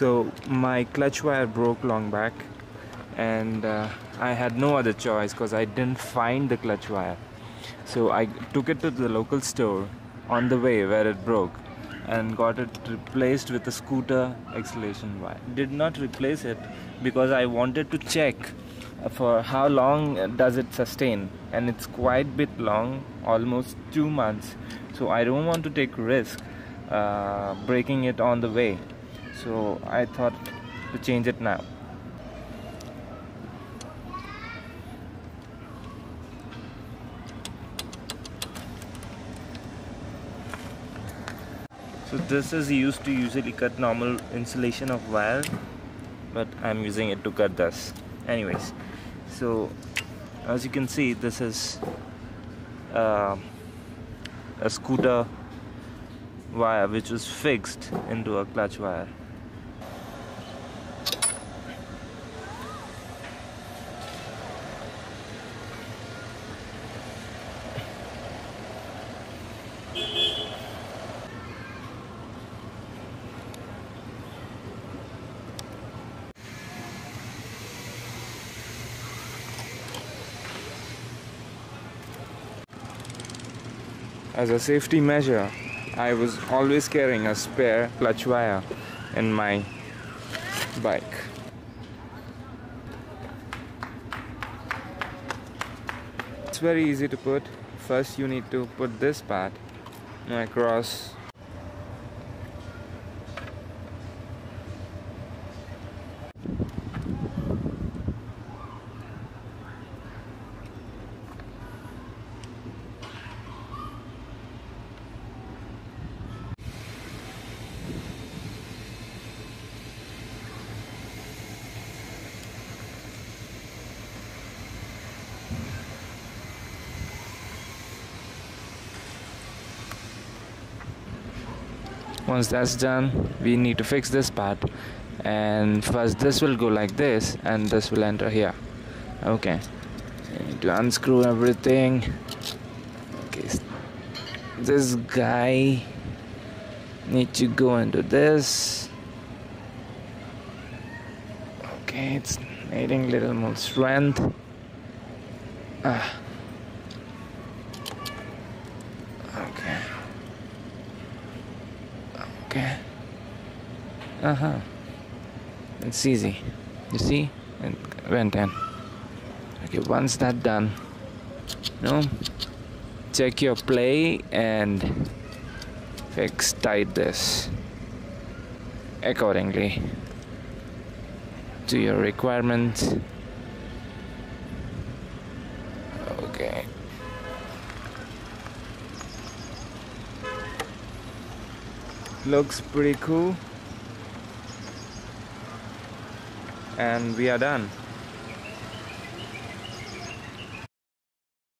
So my clutch wire broke long back, and I had no other choice because I didn't find the clutch wire. So I took it to the local store on the way where it broke and got it replaced with a scooter acceleration wire. Did not replace it because I wanted to check for how long does it sustain, and it's quite a bit long, almost 2 months. So I don't want to take risk breaking it on the way. So I thought to change it now. So this is used to usually cut normal insulation of wire, but I'm using it to cut this. Anyways, so as you can see, this is a scooter wire which was fixed into a clutch wire. As a safety measure, I was always carrying a spare clutch wire in my bike. It's very easy to put. First you need to put this part across. Once that's done, we need to fix this part, and first this will go like this and this will enter here. Okay, you need to unscrew everything. Okay, this guy need to go into this. Okay, it's needing a little more strength. Okay. It's easy. You see? It went in. Okay, once that's done, no, check your play and fix tight this accordingly to your requirements. Okay. Looks pretty cool, and we are done.